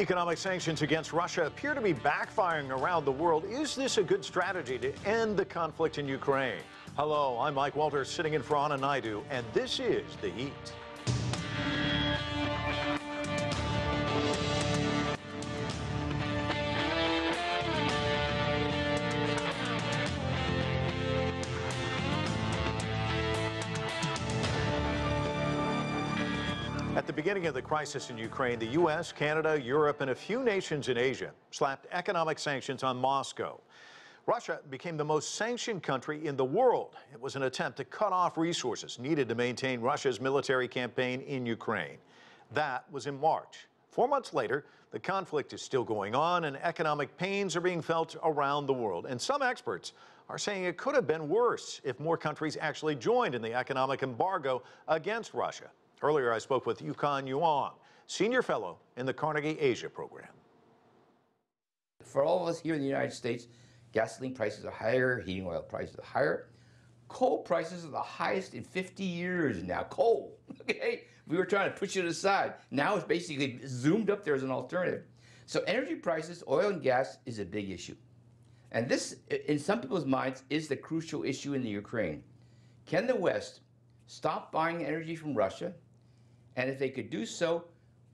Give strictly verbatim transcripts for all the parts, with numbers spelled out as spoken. Economic sanctions against Russia appear to be backfiring around the world. Is this a good strategy to end the conflict in Ukraine? Hello, I'm Mike Walter, sitting in for Anna Naidu, and this is The Heat. At the beginning of the crisis in Ukraine, the U S, Canada, Europe, and a few nations in Asia slapped economic sanctions on Moscow. Russia became the most sanctioned country in the world. It was an attempt to cut off resources needed to maintain Russia's military campaign in Ukraine. That was in March. Four months later, the conflict is still going on, and economic pains are being felt around the world. And some experts are saying it could have been worse if more countries actually joined in the economic embargo against Russia. Earlier, I spoke with Yukon Huang, senior fellow in the Carnegie Asia Program. For all of us here in the United States, gasoline prices are higher, heating oil prices are higher. Coal prices are the highest in fifty years now. Coal, okay? We were trying to push it aside. Now it's basically zoomed up there as an alternative. So energy prices, oil and gas, is a big issue. And this, in some people's minds, is the crucial issue in the Ukraine. Can the West stop buying energy from Russia? And if they could do so,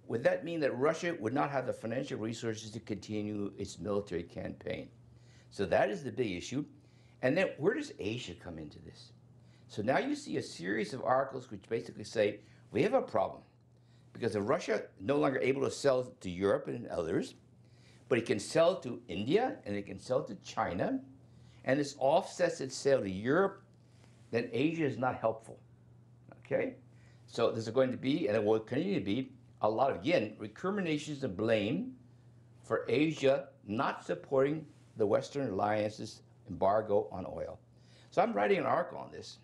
would that mean that Russia would not have the financial resources to continue its military campaign? So that is the big issue. And then where does Asia come into this? So now you see a series of articles which basically say, we have a problem because of Russia no longer able to sell to Europe and others, but it can sell to India and it can sell to China. And this offsets its sale to Europe, then Asia is not helpful, okay? So there's going to be, and it will continue to be, a lot of, again, recriminations and blame for Asia not supporting the Western Alliance's embargo on oil. So I'm writing an article on this.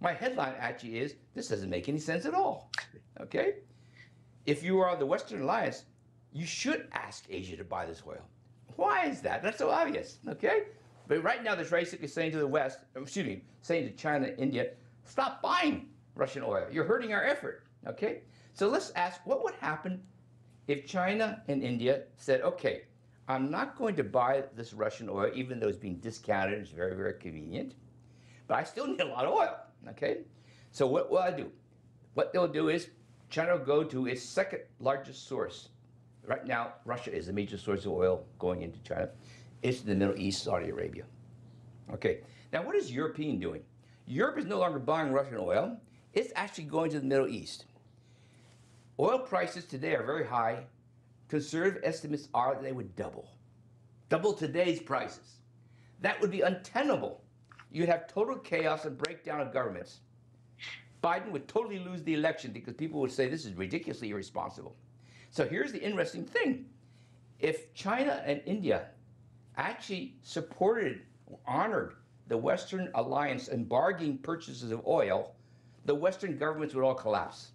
My headline actually is, this doesn't make any sense at all, okay? If you are the Western Alliance, you should ask Asia to buy this oil. Why is that? That's so obvious, okay? But right now, they're basically saying to the West, excuse me, saying to China, India, stop buying Russian oil. You're hurting our effort, okay? So let's ask, what would happen if China and India said, okay, I'm not going to buy this Russian oil, even though it's being discounted, it's very, very convenient, but I still need a lot of oil, okay? So what will I do? What they'll do is China will go to its second largest source. Right now, Russia is a major source of oil going into China. It's in the Middle East, Saudi Arabia. Okay, now what is Europe doing? Europe is no longer buying Russian oil. It's actually going to the Middle East. Oil prices today are very high. Conservative estimates are that they would double. Double today's prices. That would be untenable. You'd have total chaos and breakdown of governments. Biden would totally lose the election because people would say this is ridiculously irresponsible. So here's the interesting thing. If China and India actually supported, honored the Western Alliance embargoing purchases of oil, the Western governments would all collapse.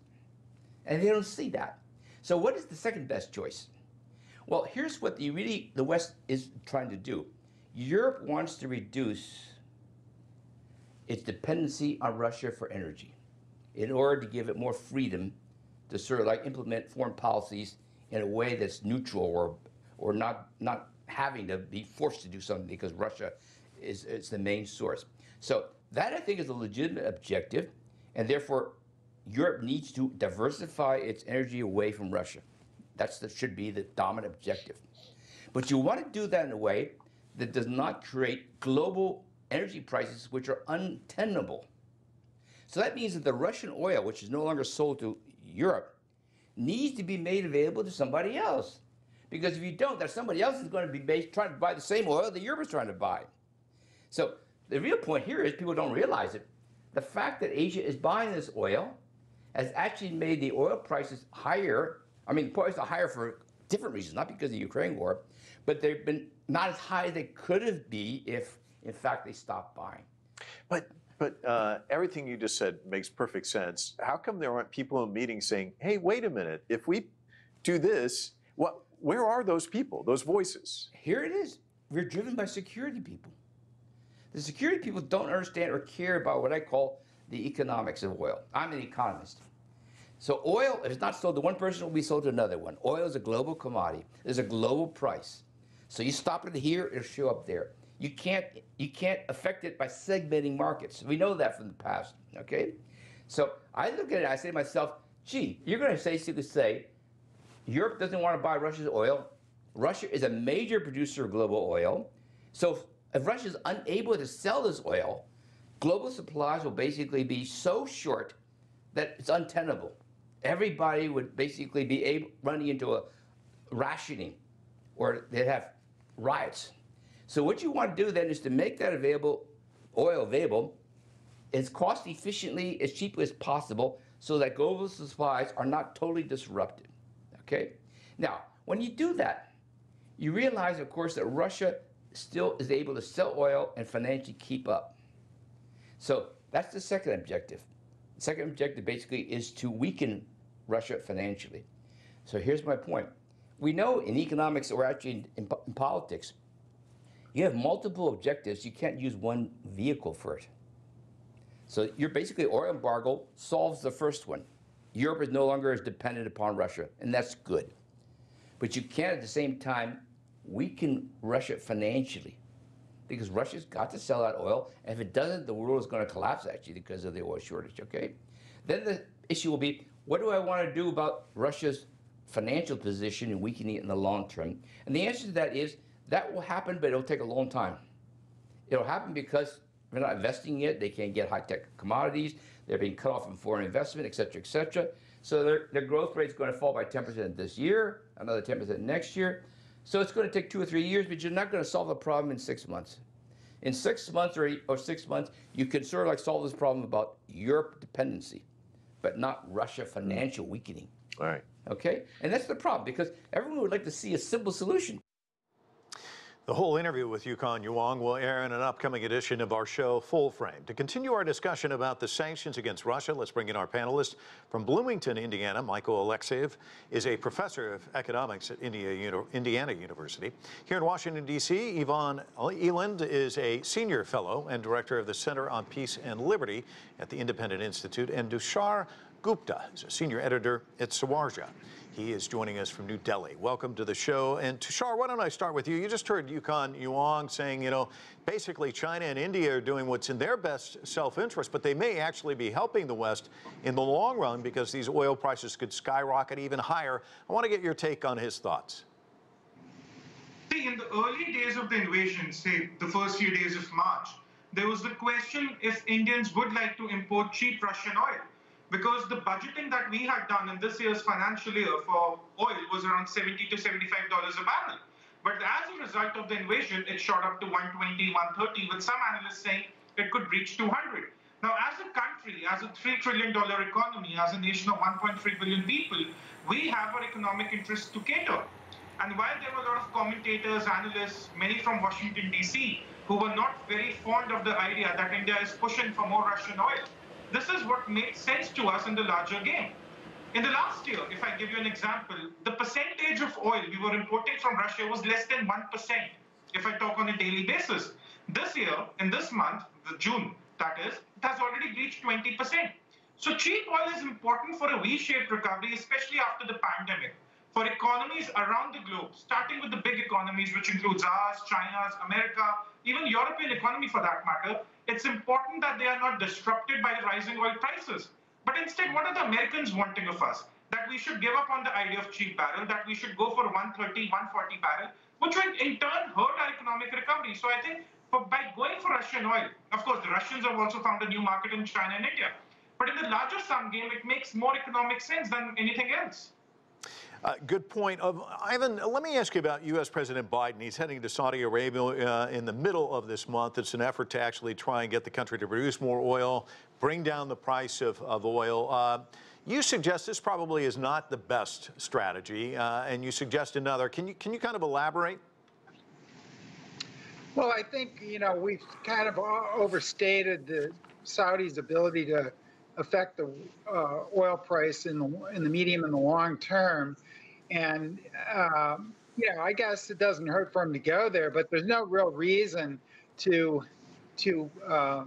And they don't see that. So what is the second best choice? Well, here's what the, really the West is trying to do. Europe wants to reduce its dependency on Russia for energy in order to give it more freedom to sort of like implement foreign policies in a way that's neutral or, or not, not having to be forced to do something because Russia is, is the main source. So that I think is a legitimate objective. And therefore, Europe needs to diversify its energy away from Russia. That's the, should be the dominant objective. But you want to do that in a way that does not create global energy prices which are untenable. So that means that the Russian oil, which is no longer sold to Europe, needs to be made available to somebody else. Because if you don't, that somebody else is going to be based, trying to buy the same oil that Europe is trying to buy. So the real point here is people don't realize it. The fact that Asia is buying this oil has actually made the oil prices higher. I mean, prices are higher for different reasons, not because of the Ukraine war, but they've been not as high as they could have been if, in fact, they stopped buying. But, but uh, everything you just said makes perfect sense. How come there aren't people in meetings saying, hey, wait a minute, if we do this, what, where are those people, those voices? Here it is. We're driven by security people. The security people don't understand or care about what I call the economics of oil. I'm an economist. So oil is not sold to one person, it will be sold to another one. Oil is a global commodity. There's a global price. So you stop it here, it'll show up there. You can't, you can't affect it by segmenting markets. We know that from the past, okay? So I look at it, I say to myself, gee, you're going to basically say, Europe doesn't want to buy Russia's oil. Russia is a major producer of global oil. So if Russia is unable to sell this oil, global supplies will basically be so short that it's untenable. Everybody would basically be able, running into a rationing, or they'd have riots. So what you want to do then is to make that available, oil available, as cost efficiently, as cheaply as possible, so that global supplies are not totally disrupted, okay? Now, when you do that, you realize, of course, that Russia still is able to sell oil and financially keep up. So that's the second objective. The second objective basically is to weaken Russia financially. So here's my point. We know in economics, or actually in, in, in politics, you have multiple objectives. You can't use one vehicle for it. So you're basically, oil embargo solves the first one. Europe is no longer as dependent upon Russia, and that's good. But you can't at the same time weaken Russia financially, because Russia's got to sell out oil, and if it doesn't, the world is going to collapse, actually, because of the oil shortage, okay? Then the issue will be, what do I want to do about Russia's financial position and weakening it in the long term? And the answer to that is, that will happen, but it'll take a long time. It'll happen because they're not investing yet, they can't get high-tech commodities, they're being cut off from foreign investment, et cetera, et cetera. So their, their growth rate's going to fall by ten percent this year, another ten percent next year. So it's going to take two or three years, but you're not going to solve the problem in six months. In six months or, or six months, you can sort of like solve this problem about Europe dependency, but not Russia financial weakening. All right. Okay? And that's the problem, because everyone would like to see a simple solution. The whole interview with Yukon Huang will air in an upcoming edition of our show, Full Frame. To continue our discussion about the sanctions against Russia, let's bring in our panelist. From Bloomington, Indiana, Michael Alexeev is a professor of economics at Indiana University. Here in Washington, D C, Ivan Eland is a senior fellow and director of the Center on Peace and Liberty at the Independent Institute, and Tushar Gupta is a senior editor at Swarajya. He is joining us from New Delhi. Welcome to the show. And Tushar, why don't I start with you? You just heard Yukon Huang saying, you know, basically China and India are doing what's in their best self-interest, but they may actually be helping the West in the long run because these oil prices could skyrocket even higher. I want to get your take on his thoughts. In the early days of the invasion, say the first few days of March, there was the question if Indians would like to import cheap Russian oil, because the budgeting that we had done in this year's financial year for oil was around seventy to seventy-five dollars a barrel. But as a result of the invasion, it shot up to one twenty, one thirty, with some analysts saying it could reach two hundred. Now, as a country, as a three trillion dollar economy, as a nation of one point three billion people, we have our economic interests to cater. And while there were a lot of commentators, analysts, many from Washington, D C, who were not very fond of the idea that India is pushing for more Russian oil, this is what makes sense to us in the larger game. In the last year, if I give you an example, the percentage of oil we were importing from Russia was less than one percent, if I talk on a daily basis. This year, in this month, June, that is, it has already reached twenty percent. So cheap oil is important for a V-shaped recovery, especially after the pandemic, for economies around the globe, starting with the big economies, which includes ours, China's, America, even European economy for that matter. It's important that they are not disrupted by the rising oil prices. But instead, what are the Americans wanting of us? That we should give up on the idea of cheap barrel, that we should go for one thirty, one forty barrel, which will in turn hurt our economic recovery. So I think for, by going for Russian oil, of course, the Russians have also found a new market in China and India. But in the larger sum game, it makes more economic sense than anything else. Uh, good point. Uh, Ivan, let me ask you about U S President Biden. He's heading to Saudi Arabia uh, in the middle of this month. It's an effort to actually try and get the country to produce more oil, bring down the price of, of oil. Uh, you suggest this probably is not the best strategy, uh, and you suggest another. Can you, can you kind of elaborate? Well, I think, you know, we've kind of overstated the Saudis' ability to affect the uh, oil price in the, in the medium and the long term. And, um, you know, I guess it doesn't hurt for him to go there, but there's no real reason to to uh,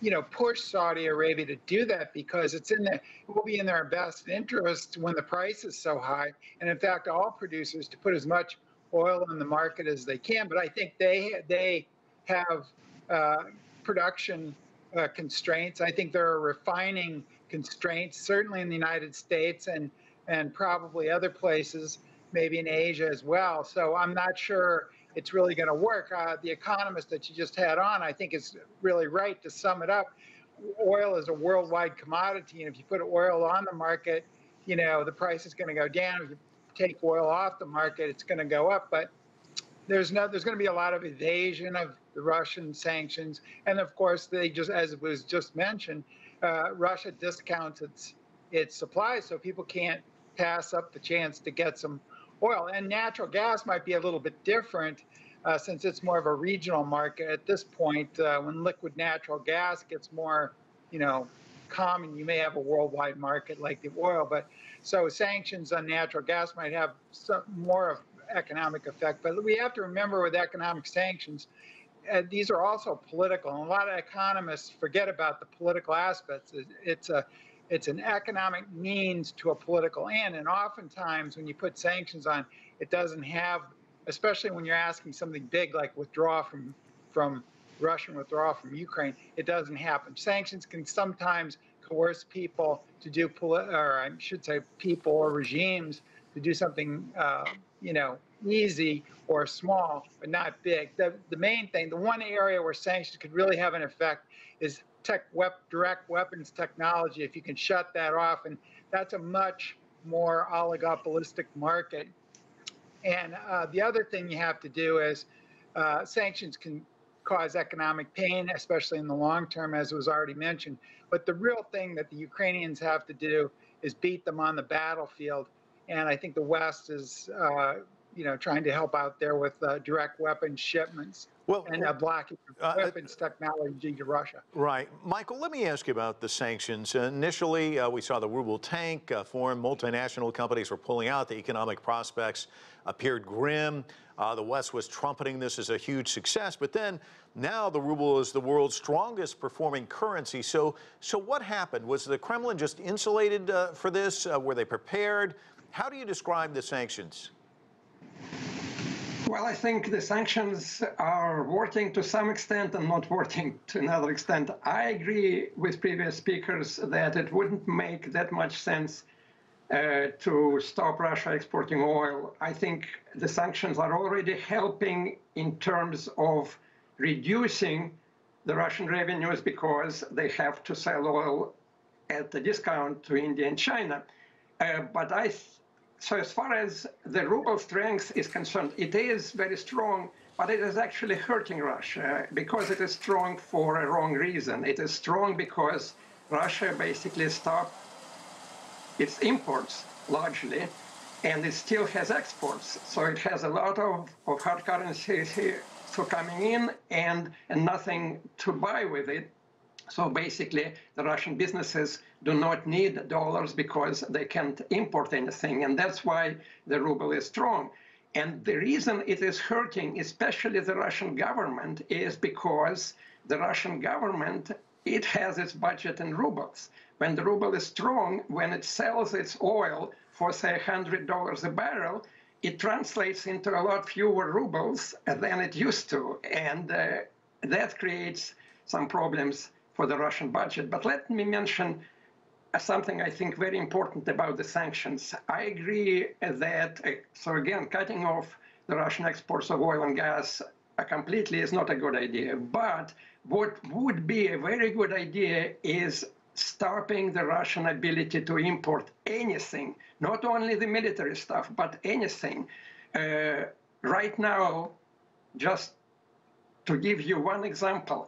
you know, push Saudi Arabia to do that, because it's in the, it will be in their best interest when the price is so high, and in fact, all producers to put as much oil in the market as they can. But I think they they have uh, production uh, constraints. I think there are refining constraints, certainly in the United States and and probably other places, maybe in Asia as well. So I'm not sure it's really going to work. Uh, the economist that you just had on, I think, is really right to sum it up. Oil is a worldwide commodity, and if you put oil on the market, you know, the price is going to go down. If you take oil off the market, it's going to go up. But there's no, there's going to be a lot of evasion of the Russian sanctions, and of course, they just, as was just mentioned, uh, Russia discounts its its supply, so people can't pass up the chance to get some oil. And natural gas might be a little bit different, uh, since it's more of a regional market at this point. Uh, when liquid natural gas gets more, you know, common, you may have a worldwide market like the oil. But so sanctions on natural gas might have some more of economic effect. But we have to remember with economic sanctions, uh, these are also political. And a lot of economists forget about the political aspects. It's a It's an economic means to a political end, and oftentimes when you put sanctions on, it doesn't have, especially when you're asking something big like withdraw from, from Russian withdrawal from Ukraine, it doesn't happen. Sanctions can sometimes coerce people to do, poli or I should say people or regimes to do something, uh, you know, easy or small, but not big. The, the main thing, the one area where sanctions could really have an effect is tech wep- direct weapons technology, if you can shut that off. And that's a much more oligopolistic market. And uh, the other thing you have to do is uh, sanctions can cause economic pain, especially in the long term, as was already mentioned. But the real thing that the Ukrainians have to do is beat them on the battlefield. And I think the West is uh, you know, trying to help out there with uh, direct weapons shipments. Well, and a blocking of weapons uh, technology to Russia. Right. Michael, let me ask you about the sanctions. Initially, uh, we saw the ruble tank. Uh, foreign multinational companies were pulling out. The economic prospects appeared grim. Uh, the West was trumpeting this as a huge success. But then now the ruble is the world's strongest performing currency. So, so what happened? Was the Kremlin just insulated uh, for this? Uh, were they prepared? How do you describe the sanctions? Well, I think the sanctions are working to some extent and not working to another extent. I agree with previous speakers that it wouldn't make that much sense uh, to stop Russia exporting oil. I think the sanctions are already helping in terms of reducing the Russian revenues, because they have to sell oil at a discount to India and China. Uh, but I th So as far as the ruble strength is concerned, it is very strong, but it is actually hurting Russia, because it is strong for a wrong reason. It is strong because Russia basically stopped its imports largely, and it still has exports. So it has a lot of, of hard currency here so coming in and, and nothing to buy with it. So basically, the Russian businesses do not need dollars because they can't import anything. And that's why the ruble is strong. And the reason it is hurting, especially the Russian government, is because the Russian government, it has its budget in rubles. When the ruble is strong, when it sells its oil for, say, one hundred dollars a barrel, it translates into a lot fewer rubles than it used to. And uh, that creates some problems for the Russian budget. But let me mention something I think very important about the sanctions. I agree that, so again, cutting off the Russian exports of oil and gas completely is not a good idea. But what would be a very good idea is stopping the Russian ability to import anything, not only the military stuff, but anything. Uh, right now, just to give you one example,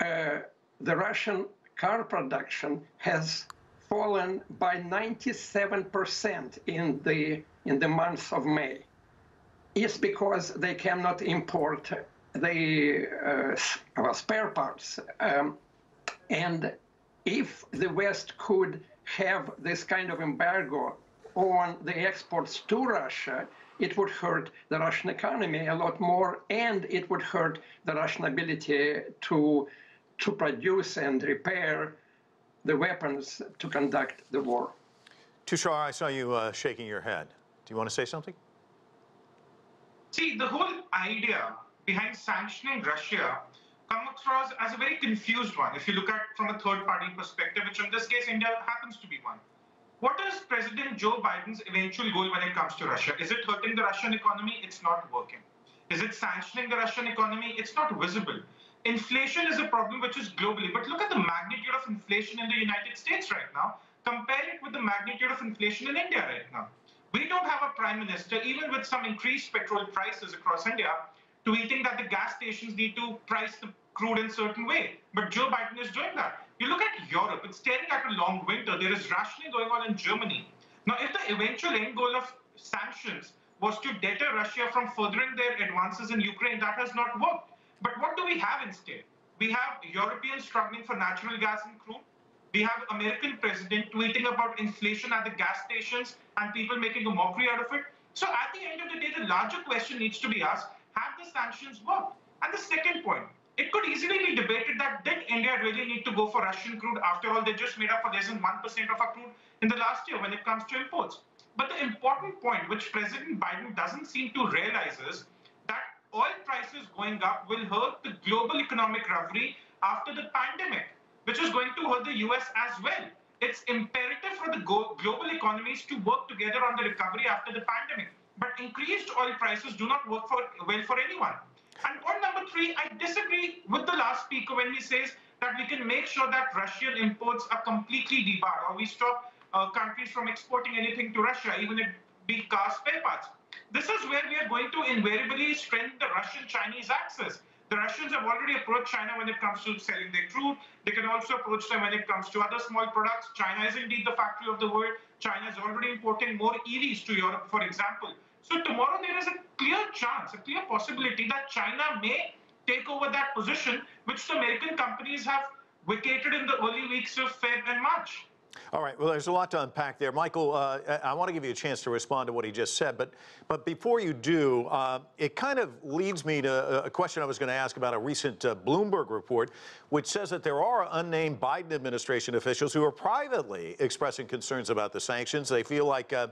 uh, the Russian car production has fallen by ninety-seven percent in the in the month of May. It's because they cannot import the uh, well, spare parts. Um, and if the West could have this kind of embargo on the exports to Russia, it would hurt the Russian economy a lot more, and it would hurt the Russian ability to to produce and repair the weapons to conduct the war. Tushar, I saw you uh, shaking your head. Do you want to say something? See, the whole idea behind sanctioning Russia comes across as a very confused one, if you look at it from a third-party perspective, which in this case, India happens to be one. What is President Joe Biden's eventual goal when it comes to Russia? Is it hurting the Russian economy? It's not working. Is it sanctioning the Russian economy? It's not visible. Inflation is a problem which is globally, but look at the magnitude of inflation in the United States right now. Compare it with the magnitude of inflation in India right now. We don't have a prime minister, even with some increased petrol prices across India, tweeting that the gas stations need to price the crude in a certain way. But Joe Biden is doing that. You look at Europe, it's staring at a long winter. There is rationing going on in Germany. Now, if the eventual end goal of sanctions was to deter Russia from furthering their advances in Ukraine, that has not worked. But what do we have instead? We have Europeans struggling for natural gas and crude. We have American president tweeting about inflation at the gas stations and people making a mockery out of it. So at the end of the day, the larger question needs to be asked, have the sanctions worked? And the second point, it could easily be debated that did India really need to go for Russian crude? After all, they just made up for less than one percent of our crude in the last year when it comes to imports. But the important point, which President Biden doesn't seem to realize, is that oil prices going up will hurt the global economic recovery after the pandemic, which is going to hurt the U S as well. It's imperative for the global economies to work together on the recovery after the pandemic. But increased oil prices do not work for, well for anyone. And point number three, I disagree with the last speaker when he says that we can make sure that Russian imports are completely debarred, or we stop uh, countries from exporting anything to Russia, even if it be car spare parts. This is where we are going to invariably strengthen the Russian-Chinese axis. The Russians have already approached China when it comes to selling their crude. They can also approach them when it comes to other small products. China is indeed the factory of the world. China is already importing more E Vs to Europe, for example. So tomorrow there is a clear chance, a clear possibility that China may take over that position, which the American companies have vacated in the early weeks of February and March. All right. Well, there's a lot to unpack there. Michael, uh, I want to give you a chance to respond to what he just said. But but before you do, uh, it kind of leads me to a question I was going to ask about a recent uh, Bloomberg report, which says that there are unnamed Biden administration officials who are privately expressing concerns about the sanctions. They feel like uh,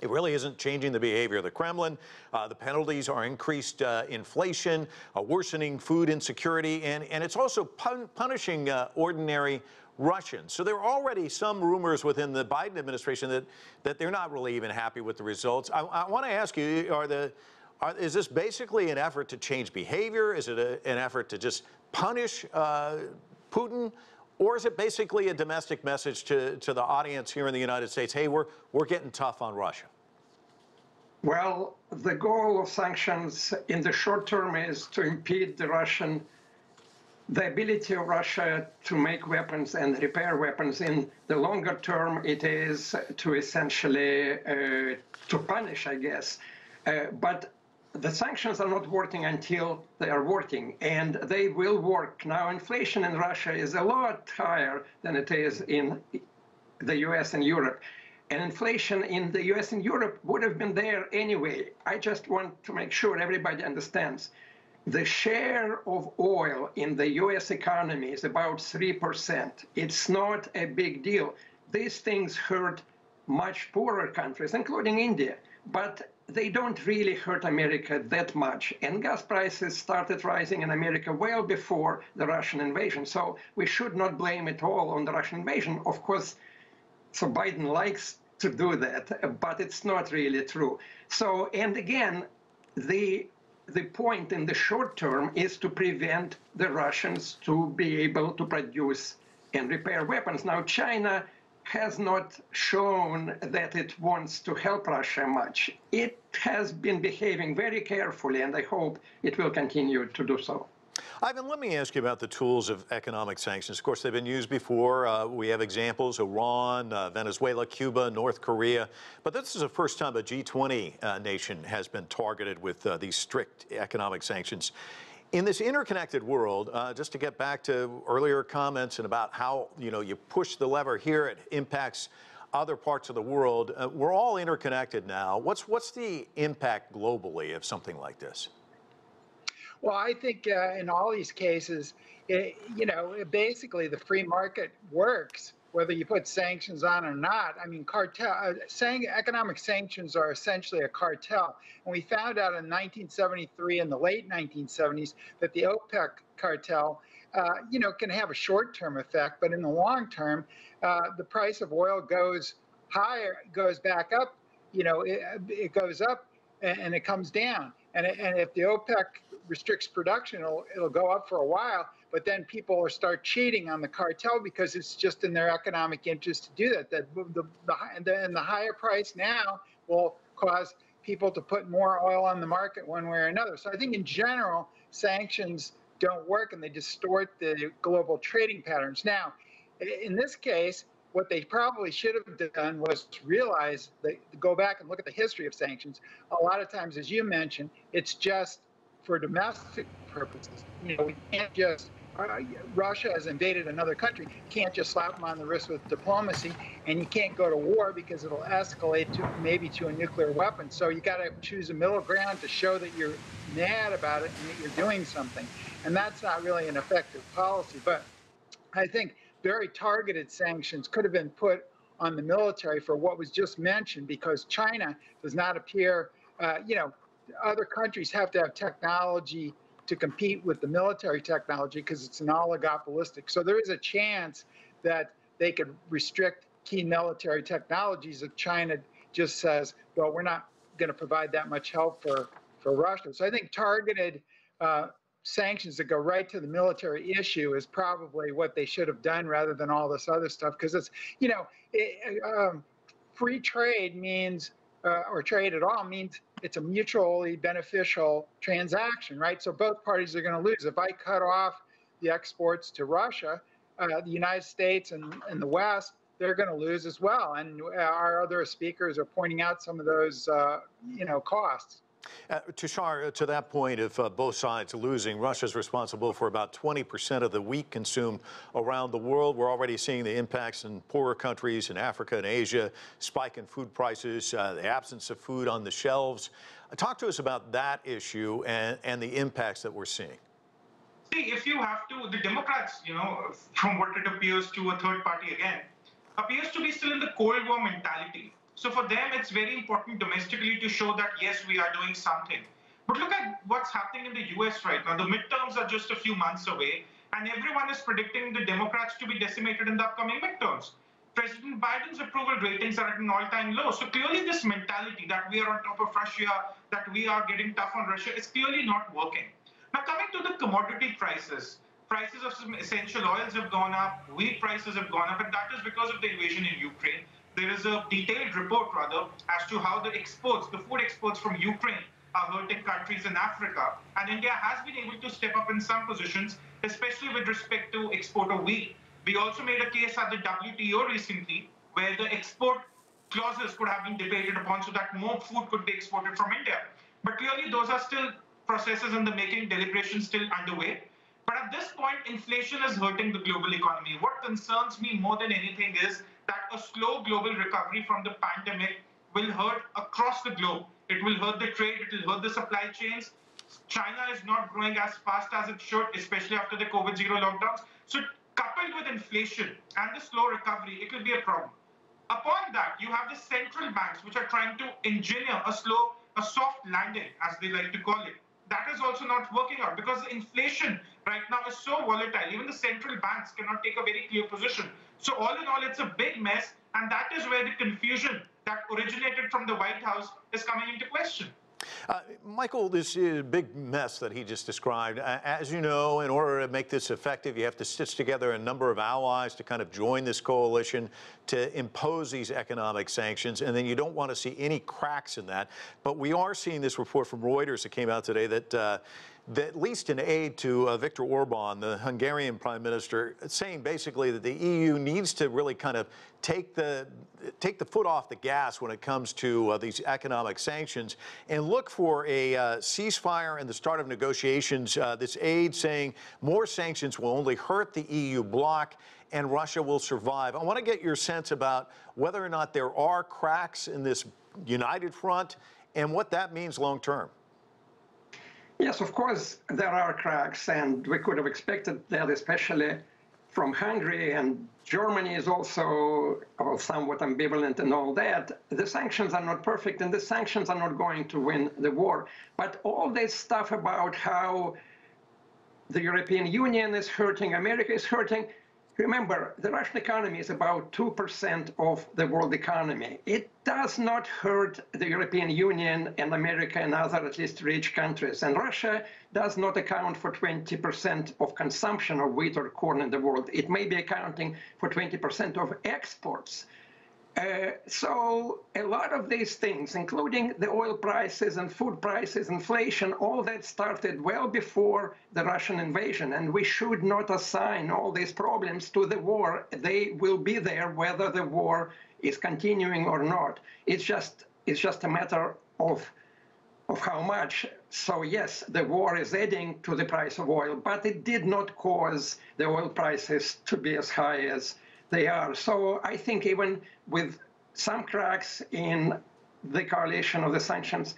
it really isn't changing the behavior of the Kremlin. Uh, the penalties are increased uh, inflation, uh, worsening food insecurity, and, and it's also pun punishing uh, ordinary Russians. So there are already some rumors within the Biden administration that, that they're not really even happy with the results. I, I want to ask you, are the, are, is this basically an effort to change behavior? Is it a, an effort to just punish uh, Putin? Or is it basically a domestic message to, to the audience here in the United States, hey, we're, we're getting tough on Russia? Well, the goal of sanctions in the short term is to impede the Russian, the ability of Russia to make weapons and repair weapons. In the longer term, it is to essentially uh, to punish, I guess. Uh, but the sanctions are not working until they are working, and they will work. Now, inflation in Russia is a lot higher than it is in the U S and Europe. And inflation in the U S and Europe would have been there anyway. I just want to make sure everybody understands. The share of oil in the U S economy is about three percent. It's not a big deal. These things hurt much poorer countries, including India. But they don't really hurt America that much. And gas prices started rising in America well before the Russian invasion. So we should not blame it all on the Russian invasion. Of course, so Biden likes to do that, but it's not really true. So, and again, the, the point in the short term is to prevent the Russians to be able to produce and repair weapons. Now, China has not shown that it wants to help Russia much. It has been behaving very carefully, and I hope it will continue to do so. Ivan, let me ask you about the tools of economic sanctions. Of course, they've been used before. Uh, we have examples, Iran, uh, Venezuela, Cuba, North Korea. But this is the first time a G twenty uh, nation has been targeted with uh, these strict economic sanctions. In this interconnected world, uh, just to get back to earlier comments and about how, you know, you push the lever here, it impacts other parts of the world. Uh, we're all interconnected now. What's, what's the impact globally of something like this? Well, I think uh, in all these cases, it, you know, it basically the free market works, whether you put sanctions on or not. I mean, cartel, uh, saying economic sanctions are essentially a cartel. And we found out in nineteen seventy-three, in the late nineteen seventies, that the OPEC cartel, uh, you know, can have a short-term effect, but in the long term, uh, the price of oil goes higher, goes back up, you know, it, it goes up and, and it comes down. And, it, and if the OPEC restricts production, it'll, it'll go up for a while, but then people will start cheating on the cartel because it's just in their economic interest to do that. That the, the, and, the, and the higher price now will cause people to put more oil on the market one way or another. So I think in general, sanctions don't work and they distort the global trading patterns. Now, in this case, what they probably should have done was realize, they go back and look at the history of sanctions. A lot of times, as you mentioned, it's just for domestic purposes. You know, we can't just, uh, Russia has invaded another country, you can't just slap them on the wrist with diplomacy, and you can't go to war because it'll escalate to maybe to a nuclear weapon. So you got to choose a middle ground to show that you're mad about it and that you're doing something. And that's not really an effective policy. But I think very targeted sanctions could have been put on the military for what was just mentioned, because China does not appear, uh, you know, other countries have to have technology to compete with the military technology because it's an oligopolistic. So there is a chance that they could restrict key military technologies if China just says, well, we're not going to provide that much help for, for Russia. So I think targeted uh, sanctions that go right to the military issue is probably what they should have done rather than all this other stuff, because it's, you know, it, um, free trade means, uh, or trade at all means it's a mutually beneficial transaction, right? So both parties are going to lose. If I cut off the exports to Russia, uh, the United States and, and the West, they're going to lose as well. And our other speakers are pointing out some of those, uh, you know, costs. Uh, Tushar, to that point, if uh, both sides are losing, Russia's responsible for about twenty percent of the wheat consumed around the world. We're already seeing the impacts in poorer countries in Africa and Asia, spike in food prices, uh, the absence of food on the shelves. Uh, talk to us about that issue and, and the impacts that we're seeing. See, if you have to, the Democrats, you know, from what it appears to a third party again, appears to be still in the Cold War mentality. So for them, it's very important domestically to show that, yes, we are doing something. But look at what's happening in the U S right now. The midterms are just a few months away, and everyone is predicting the Democrats to be decimated in the upcoming midterms. President Biden's approval ratings are at an all-time low. So clearly this mentality that we are on top of Russia, that we are getting tough on Russia, is clearly not working. Now, coming to the commodity prices, prices of some essential oils have gone up, wheat prices have gone up, and that is because of the invasion in Ukraine. There is a detailed report, rather, as to how the exports, the food exports from Ukraine are hurting countries in Africa. And India has been able to step up in some positions, especially with respect to export of wheat. We also made a case at the W T O recently, where the export clauses could have been debated upon so that more food could be exported from India. But clearly, those are still processes in the making, deliberations still underway. But at this point, inflation is hurting the global economy. What concerns me more than anything is that a slow global recovery from the pandemic will hurt across the globe. It will hurt the trade, it will hurt the supply chains. China is not growing as fast as it should, especially after the COVID zero lockdowns. So coupled with inflation and the slow recovery, it will be a problem. Upon that, you have the central banks, which are trying to engineer a slow, a soft landing, as they like to call it. That is also not working out because inflation right now is so volatile. Even the central banks cannot take a very clear position. So all in all, it's a big mess. And that is where the confusion that originated from the White House is coming into question. Uh, Michael, this is a big mess that he just described. Uh, as you know, in order to make this effective, you have to stitch together a number of allies to kind of join this coalition to impose these economic sanctions, and then you don't want to see any cracks in that. But we are seeing this report from Reuters that came out today that, uh, that at least in aid to uh, Viktor Orban, the Hungarian prime minister, saying basically that the E U needs to really kind of take the, take the foot off the gas when it comes to uh, these economic sanctions and look for a uh, ceasefire and the start of negotiations. Uh, this aide saying more sanctions will only hurt the E U bloc and Russia will survive. I want to get your sense about whether or not there are cracks in this united front and what that means long term. Yes, of course, there are cracks, and we could have expected that, especially from Hungary, and Germany is also somewhat ambivalent and all that. The sanctions are not perfect, and the sanctions are not going to win the war. But all this stuff about how the European Union is hurting, America is hurting, remember, the Russian economy is about two percent of the world economy. It does not hurt the European Union and America and other at least rich countries. And Russia does not account for twenty percent of consumption of wheat or corn in the world. It may be accounting for twenty percent of exports. Uh, so a lot of these things, including the oil prices and food prices, inflation, all that started well before the Russian invasion. And we should not assign all these problems to the war. They will be there whether the war is continuing or not. It's just, it's just a matter of, of how much. So yes, the war is adding to the price of oil, but it did not cause the oil prices to be as high as they are. So I think even with some cracks in the coalition of the sanctions,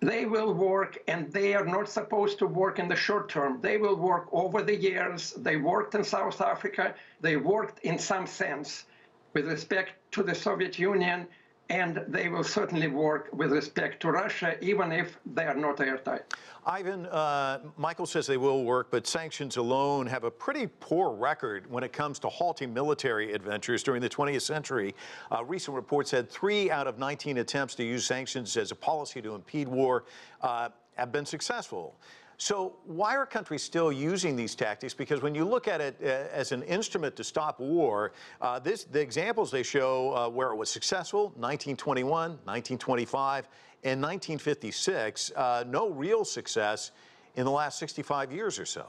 they will work, and they are not supposed to work in the short term. They will work over the years. They worked in South Africa. They worked in some sense with respect to the Soviet Union, and they will certainly work with respect to Russia, even if they are not airtight. Ivan, uh, Michael says they will work, but sanctions alone have a pretty poor record when it comes to halting military adventures during the twentieth century. Uh, recent reports had three out of nineteen attempts to use sanctions as a policy to impede war uh, have been successful. So why are countries still using these tactics? Because when you look at it as an instrument to stop war, uh, this, the examples they show uh, where it was successful, nineteen twenty-one, nineteen twenty-five, and nineteen fifty-six, uh, no real success in the last sixty-five years or so.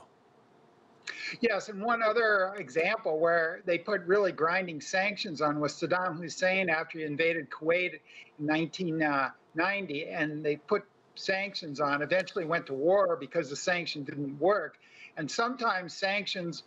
Yes, and one other example where they put really grinding sanctions on was Saddam Hussein after he invaded Kuwait in nineteen ninety, and they put sanctions on, eventually went to war because the sanction didn't work. And sometimes sanctions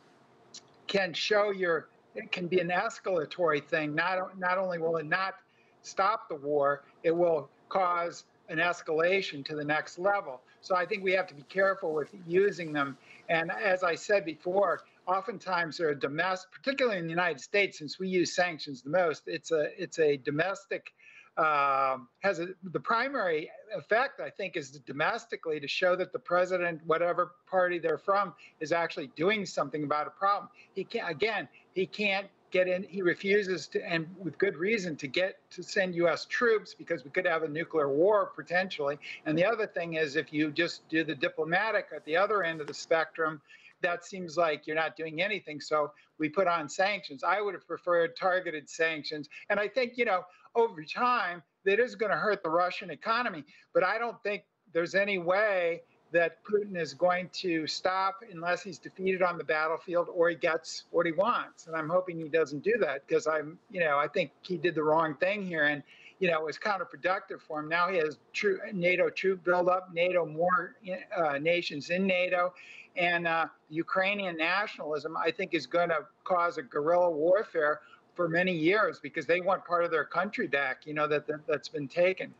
can show your, it can be an escalatory thing. Not, not only will it not stop the war, it will cause an escalation to the next level. So I think we have to be careful with using them. And as I said before, oftentimes they're domestic, particularly in the United States, since we use sanctions the most, it's a, it's a domestic Uh, has a, the primary effect, I think, is domestically to show that the president, whatever party they're from, is actually doing something about a problem. He can't, again, he can't get in, he refuses to, and with good reason, to get to send U S troops because we could have a nuclear war potentially. And the other thing is, if you just do the diplomatic at the other end of the spectrum, that seems like you're not doing anything. So we put on sanctions. I would have preferred targeted sanctions. And I think, you know, over time, that is going to hurt the Russian economy. But I don't think there's any way that Putin is going to stop unless he's defeated on the battlefield or he gets what he wants. And I'm hoping he doesn't do that because I'm, you know, I think he did the wrong thing here. And, you know, it was counterproductive for him. Now he has true NATO troop buildup, NATO more uh, nations in NATO. And uh, Ukrainian nationalism, I think, is going to cause a guerrilla warfare for many years because they want part of their country back, you know, that, that, that's been taken.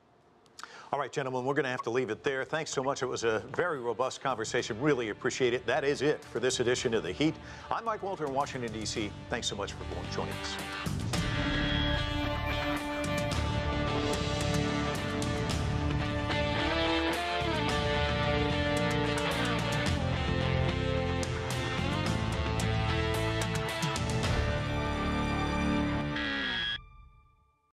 All right, gentlemen, we're going to have to leave it there. Thanks so much. It was a very robust conversation. Really appreciate it. That is it for this edition of The Heat. I'm Mike Walter in Washington, D C Thanks so much for joining us.